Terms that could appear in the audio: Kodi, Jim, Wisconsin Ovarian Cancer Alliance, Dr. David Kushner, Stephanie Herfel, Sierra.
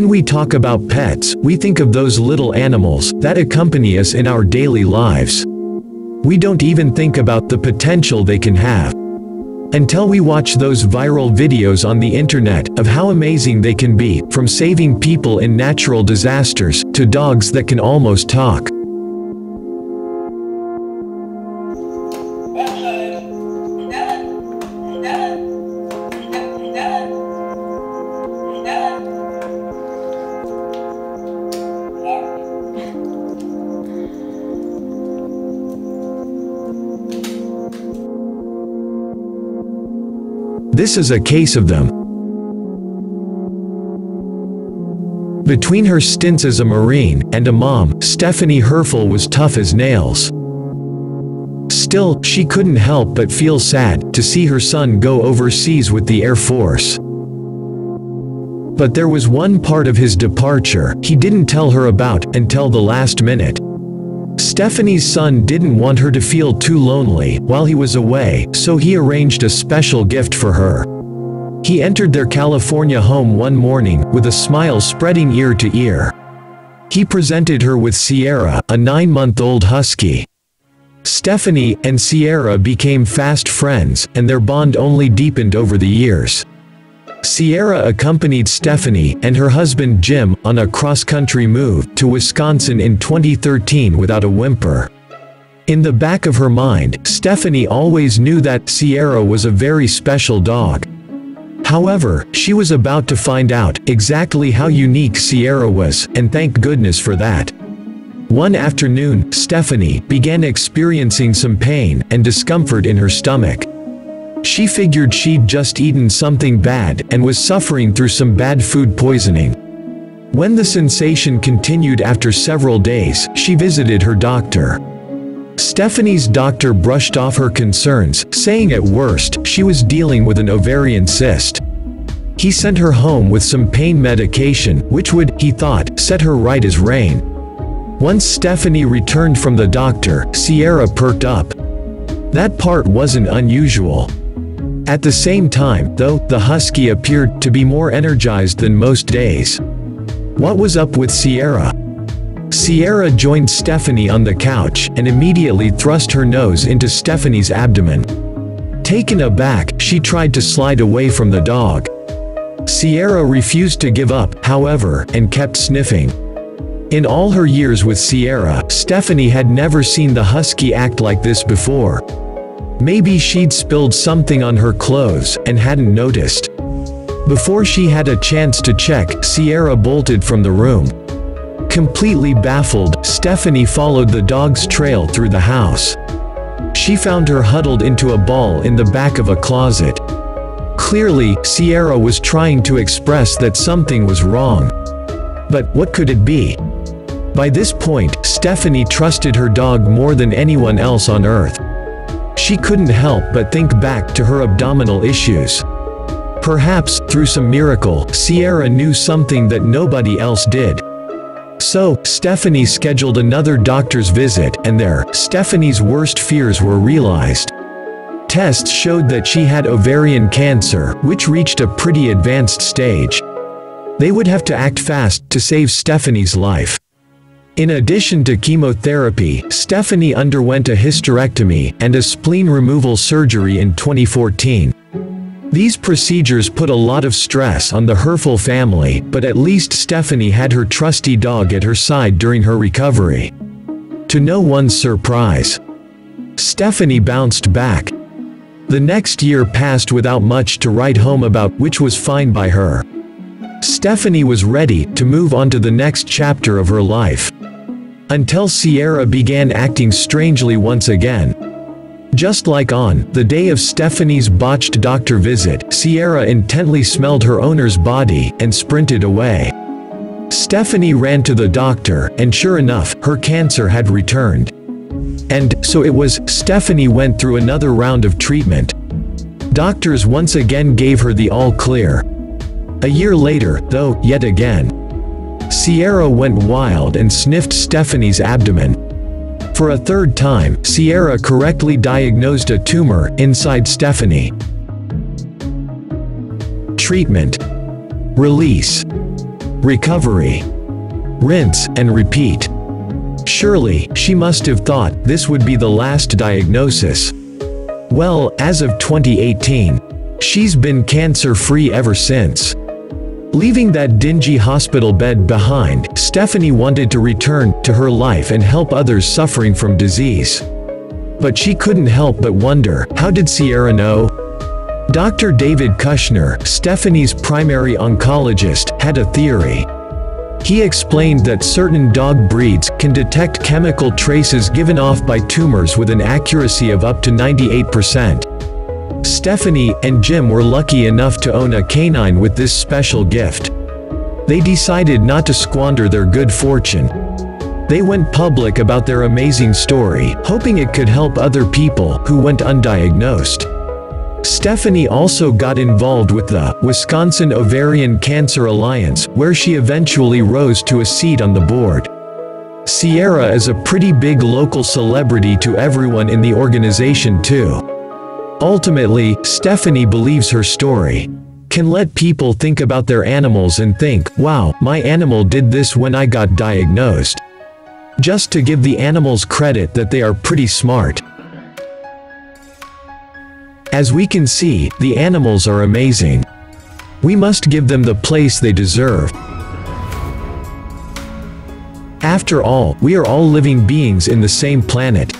When we talk about pets, we think of those little animals that accompany us in our daily lives. We don't even think about the potential they can have, until we watch those viral videos on the internet of how amazing they can be, from saving people in natural disasters, to dogs that can almost talk. This is a case of them. Between her stints as a Marine and a mom, Stephanie Herfel was tough as nails. Still, she couldn't help but feel sad to see her son go overseas with the Air Force. But there was one part of his departure he didn't tell her about until the last minute. Stephanie's son didn't want her to feel too lonely while he was away, so he arranged a special gift for her. He entered their California home one morning with a smile spreading ear to ear. He presented her with Sierra, a 9-month-old husky. Stephanie and Sierra became fast friends, and their bond only deepened over the years. Sierra accompanied Stephanie and her husband Jim on a cross-country move to Wisconsin in 2013 without a whimper. In the back of her mind, Stephanie always knew that Sierra was a very special dog. However, she was about to find out exactly how unique Sierra was, and thank goodness for that. One afternoon, Stephanie began experiencing some pain and discomfort in her stomach. She figured she'd just eaten something bad and was suffering through some bad food poisoning. When the sensation continued after several days, she visited her doctor. Stephanie's doctor brushed off her concerns, saying at worst, she was dealing with an ovarian cyst. He sent her home with some pain medication, which would, he thought, set her right as rain. Once Stephanie returned from the doctor, Sierra perked up. That part wasn't unusual. At the same time, though, the husky appeared to be more energized than most days. What was up with Sierra? Sierra joined Stephanie on the couch and immediately thrust her nose into Stephanie's abdomen. Taken aback, she tried to slide away from the dog. Sierra refused to give up, however, and kept sniffing. In all her years with Sierra, Stephanie had never seen the husky act like this before. Maybe she'd spilled something on her clothes and hadn't noticed. Before she had a chance to check, Sierra bolted from the room. Completely baffled, Stephanie followed the dog's trail through the house. She found her huddled into a ball in the back of a closet. Clearly, Sierra was trying to express that something was wrong. But what could it be? By this point, Stephanie trusted her dog more than anyone else on earth. She couldn't help but think back to her abdominal issues. Perhaps, through some miracle, Sierra knew something that nobody else did. So, Stephanie scheduled another doctor's visit, and there, Stephanie's worst fears were realized. Tests showed that she had ovarian cancer, which reached a pretty advanced stage. They would have to act fast to save Stephanie's life. In addition to chemotherapy, Stephanie underwent a hysterectomy and a spleen removal surgery in 2014. These procedures put a lot of stress on the Herfel family, but at least Stephanie had her trusty dog at her side during her recovery. To no one's surprise, Stephanie bounced back. The next year passed without much to write home about, which was fine by her. Stephanie was ready to move on to the next chapter of her life. Until Sierra began acting strangely once again. Just like on the day of Stephanie's botched doctor visit, Sierra intently smelled her owner's body and sprinted away. Stephanie ran to the doctor, and sure enough, her cancer had returned. And so it was. Stephanie went through another round of treatment. Doctors once again gave her the all-clear. A year later, though, yet again, Sierra went wild and sniffed Stephanie's abdomen. For a third time, Sierra correctly diagnosed a tumor inside Stephanie. Treatment. Release. recovery. Rinse and repeat. Surely, she must have thought this would be the last diagnosis. Well, as of 2018, she's been cancer-free ever since. Leaving that dingy hospital bed behind, Stephanie wanted to return to her life and help others suffering from disease. But she couldn't help but wonder, how did Sierra know? Dr. David Kushner, Stephanie's primary oncologist, had a theory. He explained that certain dog breeds can detect chemical traces given off by tumors with an accuracy of up to 98%. Stephanie and Jim were lucky enough to own a canine with this special gift. They decided not to squander their good fortune. They went public about their amazing story, hoping it could help other people who went undiagnosed. Stephanie also got involved with the Wisconsin Ovarian Cancer Alliance, where she eventually rose to a seat on the board. Sierra is a pretty big local celebrity to everyone in the organization too. Ultimately, Stephanie believes her story can let people think about their animals and think, wow, my animal did this when I got diagnosed. Just to give the animals credit that they are pretty smart. As we can see, the animals are amazing. We must give them the place they deserve. After all, we are all living beings in the same planet.